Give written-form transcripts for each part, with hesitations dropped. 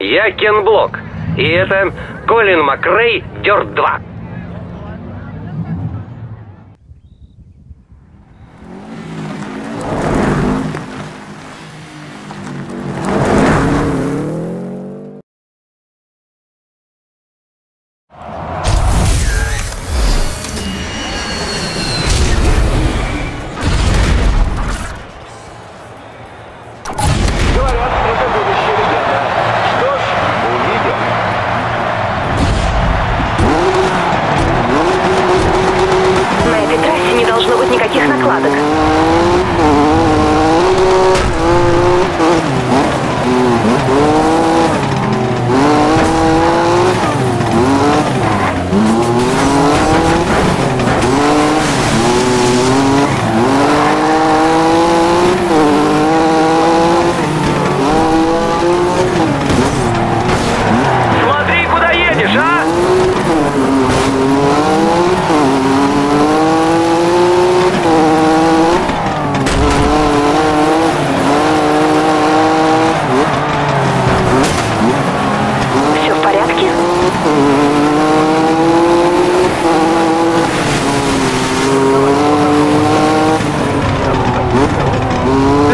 Я Кен Блок, и это Колин McRae Dirt 2.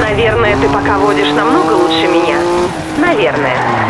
Наверное, ты пока водишь намного лучше меня. Наверное.